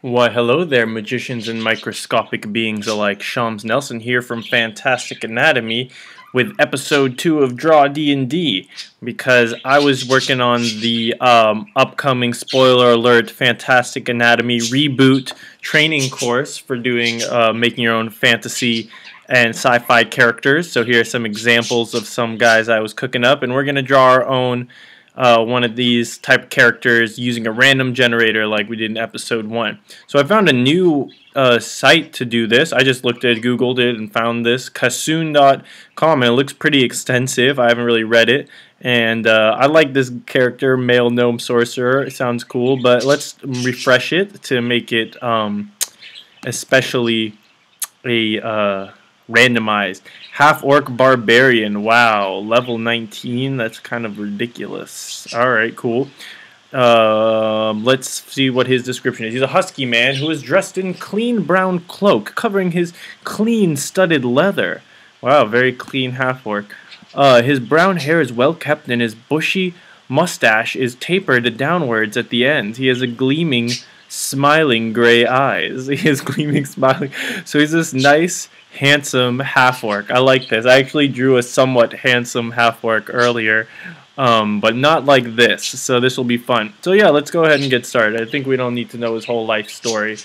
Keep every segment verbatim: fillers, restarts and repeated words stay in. Why hello there, magicians and microscopic beings alike. Shams Nelson here from Fantastic Anatomy with episode two of Draw D and D, because I was working on the um, upcoming, spoiler alert, Fantastic Anatomy reboot training course for doing uh, making your own fantasy and sci-fi characters. So here are some examples of some guys I was cooking up, and we're going to draw our own Uh, one of these type of characters using a random generator like we did in episode one. So I found a new uh, site to do this. I just looked at, Googled it, and found this, Kassoon dot com, and it looks pretty extensive. I haven't really read it, and uh, I like this character, male gnome sorcerer. It sounds cool, but let's refresh it to make it um, especially a uh, randomized. Half-orc barbarian, wow, level nineteen, that's kind of ridiculous. Alright, cool. Uh, let's see what his description is. He's a husky man who is dressed in clean brown cloak, covering his clean studded leather. Wow, very clean half-orc. Uh, his brown hair is well kept, and his bushy mustache is tapered downwards at the end. He has a gleaming, smiling gray eyes. He is gleaming, smiling. So he's this nice, handsome half-orc. I like this. I actually drew a somewhat handsome half-orc earlier, um, but not like this. So this will be fun. So yeah, let's go ahead and get started. I think we don't need to know his whole life story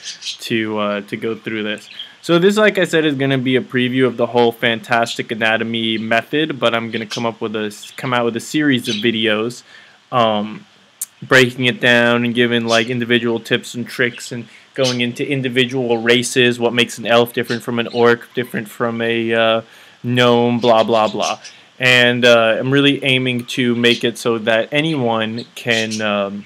to uh, to go through this. So this, like I said, is going to be a preview of the whole Fantastic Anatomy method, but I'm going to come up with a come out with a series of videos. Um, breaking it down and giving like individual tips and tricks, and going into individual races, what makes an elf different from an orc, different from a uh, gnome, blah blah blah. And uh, I'm really aiming to make it so that anyone can um,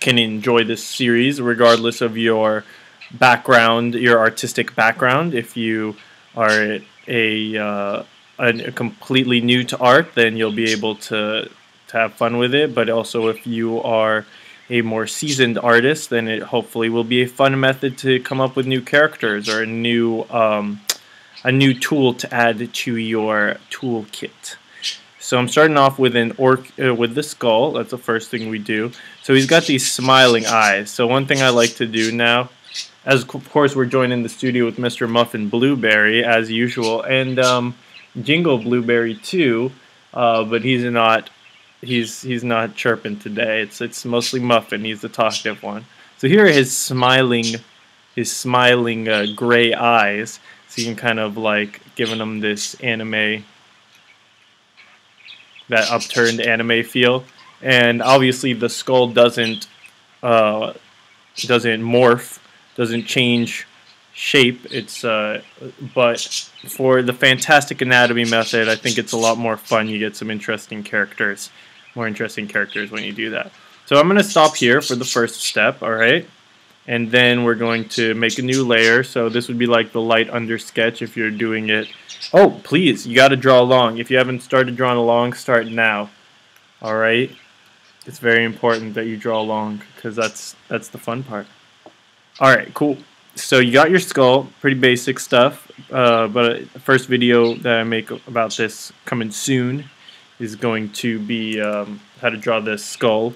can enjoy this series, regardless of your background, your artistic background. If you are a, uh, a completely new to art, then you'll be able to have fun with it, but also if you are a more seasoned artist, then it hopefully will be a fun method to come up with new characters, or a new um, a new tool to add to your toolkit. So I'm starting off with an orc uh, with the skull. That's the first thing we do. So he's got these smiling eyes. So one thing I like to do now, as of course we're joined in the studio with Mister Muffin Blueberry as usual, and um, Jingle Blueberry too, uh, but he's not. He's he's not chirping today. It's it's mostly Muffin. He's the talkative one. So here are his smiling, his smiling uh, gray eyes. So you can kind of like giving him this anime, that upturned anime feel. And obviously the skull doesn't uh, doesn't morph, doesn't change shape. It's uh, but for the Fantastic Anatomy method, I think it's a lot more fun. You get some interesting characters. More interesting characters when you do that. So I'm going to stop here for the first step, alright? And then we're going to make a new layer. So this would be like the light under sketch if you're doing it. Oh, please, you got to draw along. If you haven't started drawing along, start now. Alright? It's very important that you draw along, because that's, that's the fun part. Alright, cool. So you got your skull, pretty basic stuff. Uh, but the first video that I make about this coming soon is going to be um, how to draw this skull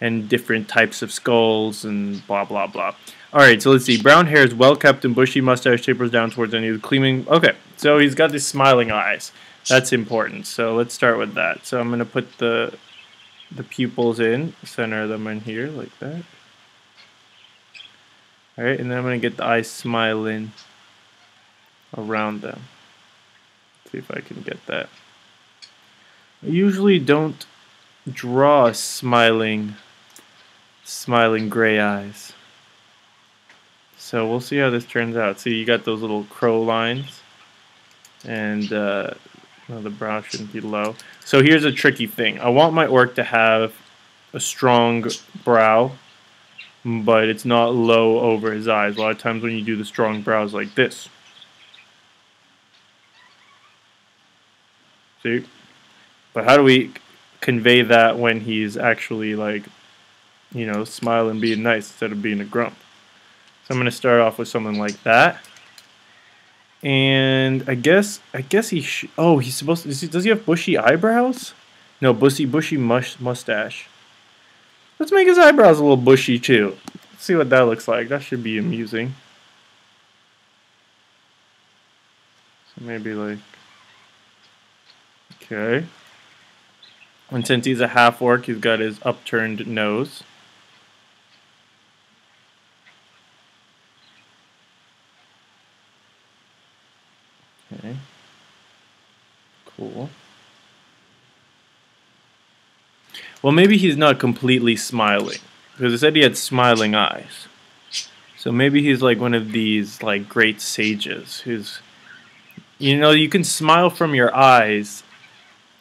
and different types of skulls and blah blah blah. Alright, so let's see. Brown hair is well kept and bushy mustache tapers down towards any of the gleaming. Okay, so he's got these smiling eyes. That's important. So let's start with that. So I'm going to put the the pupils in, center them in here like that. Alright, and then I'm going to get the eyes smiling around them. Let's see if I can get that. I usually don't draw smiling, smiling gray eyes. So we'll see how this turns out. See, you got those little crow lines, and uh, no, the brow shouldn't be low. So here's a tricky thing. I want my orc to have a strong brow, but it's not low over his eyes. A lot of times when you do the strong brows like this, see? But how do we convey that when he's actually, like, you know, smiling, being nice instead of being a grump? So I'm going to start off with something like that. And I guess, I guess he, sh oh, he's supposed to, does he have bushy eyebrows? No, bushy, bushy mush mustache. Let's make his eyebrows a little bushy, too. see what that looks like. That should be amusing. So maybe like, okay. And since he's a half orc, he's got his upturned nose. Okay. Cool. Well, maybe he's not completely smiling, because it said he had smiling eyes. So maybe he's like one of these like great sages who's, you know, you can smile from your eyes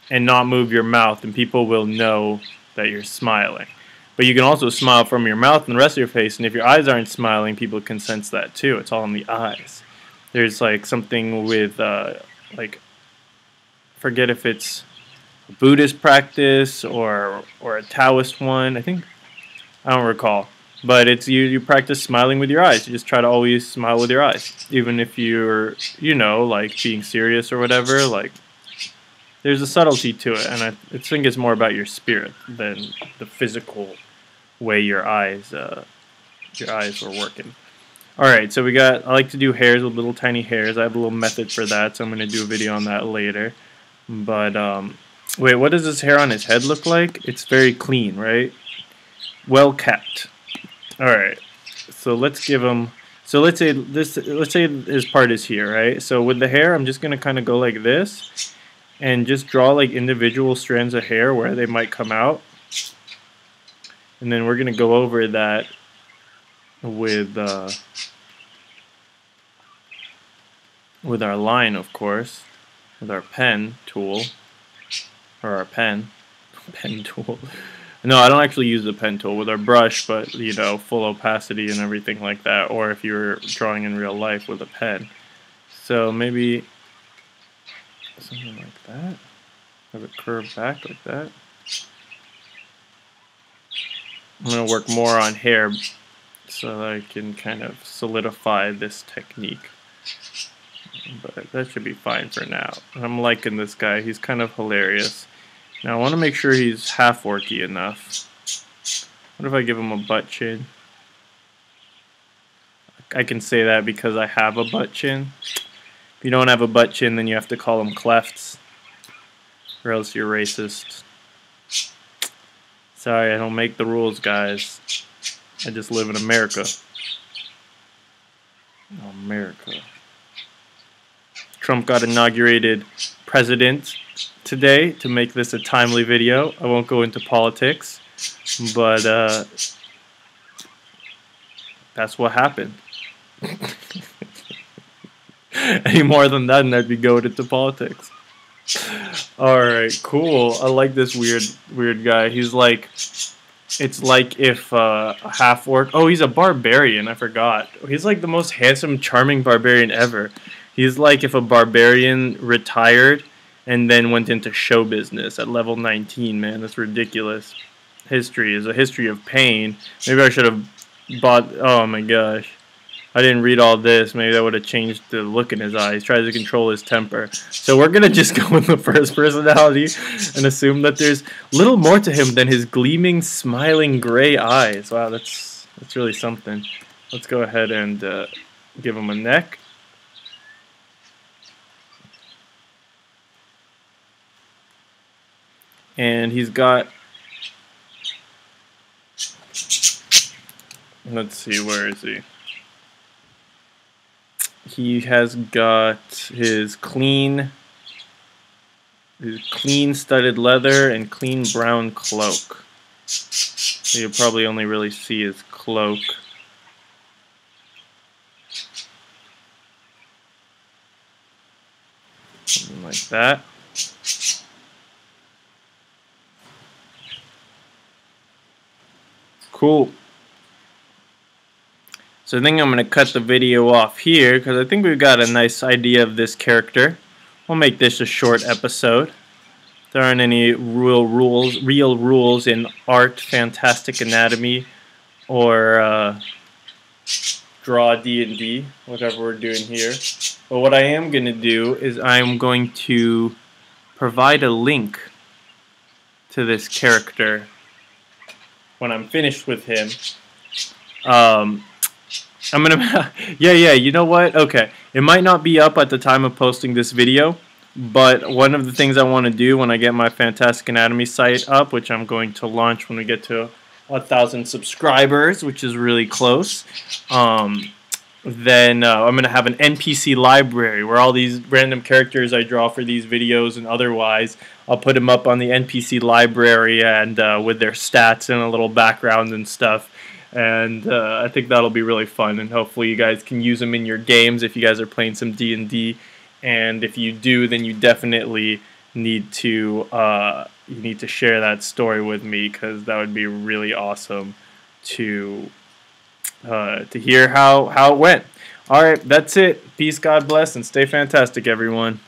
and not move your mouth, and people will know that you're smiling. But you can also smile from your mouth and the rest of your face, and if your eyes aren't smiling, people can sense that too. It's all in the eyes. There's like something with, uh, like, forget if it's a Buddhist practice or or a Taoist one. I think, I don't recall. But it's you, you practice smiling with your eyes. You just try to always smile with your eyes. Even if you're, you know, like being serious or whatever, like, there's a subtlety to it, and I, I think it's more about your spirit than the physical way your eyes, uh, your eyes were working. All right, so we got. I like to do hairs with little tiny hairs. I have a little method for that, so I'm going to do a video on that later. But um, wait, what does this hair on his head look like? It's very clean, right? Well kept. All right, so let's give him. So let's say this. Let's say his part is here, right? So with the hair, I'm just going to kind of go like this. And just draw like individual strands of hair where they might come out, and then we're gonna go over that with uh, with our line, of course, with our pen tool or our pen pen tool. No, I don't actually use the pen tool, with our brush, but you know, full opacity and everything like that. Or if you're drawing in real life with a pen, so maybe. Something like that. Have it curved back like that. I'm going to work more on hair so that I can kind of solidify this technique. But that should be fine for now. I'm liking this guy. He's kind of hilarious. Now I want to make sure he's half orky enough. What if I give him a butt chin? I can say that because I have a butt chin. If you don't have a butt chin, then you have to call them clefts, or else you're racist. Sorry, I don't make the rules, guys. I just live in America. America. Trump got inaugurated president today to make this a timely video. I won't go into politics, but uh, that's what happened. Any more than that, and I'd be going into politics. All right, cool. I like this weird, weird guy. He's like, it's like if uh, a half orc. Oh, he's a barbarian. I forgot. He's like the most handsome, charming barbarian ever. He's like if a barbarian retired and then went into show business at level nineteen. Man, that's ridiculous. History is a history of pain. Maybe I should have bought. Oh my gosh. I didn't read all this. Maybe that would have changed the look in his eyes. He tries to control his temper. So we're going to just go with the first personality and assume that there's little more to him than his gleaming, smiling gray eyes. Wow, that's that's really something. Let's go ahead and uh, give him a neck. And he's got... Let's see, where is he? He has got his clean, his clean studded leather and clean brown cloak. So you'll probably only really see his cloak. Something like that. Cool. So I think I'm going to cut the video off here because I think we've got a nice idea of this character. We'll make this a short episode. There aren't any real rules, real rules in art, Fantastic Anatomy, or uh, Draw D and D, whatever we're doing here. But what I am going to do is I'm going to provide a link to this character when I'm finished with him. Um, I'm gonna, yeah, yeah, you know what? Okay, it might not be up at the time of posting this video, but one of the things I want to do when I get my Fantastic Anatomy site up, which I'm going to launch when we get to a thousand subscribers, which is really close, um, then uh, I'm going to have an N P C library where all these random characters I draw for these videos and otherwise, I'll put them up on the N P C library and uh, with their stats and a little background and stuff. And uh, I think that'll be really fun, and hopefully you guys can use them in your games if you guys are playing some D and D. And if you do, then you definitely need to uh, you need to share that story with me, because that would be really awesome to uh, to hear how how it went. All right, that's it. Peace, God bless, and stay fantastic, everyone.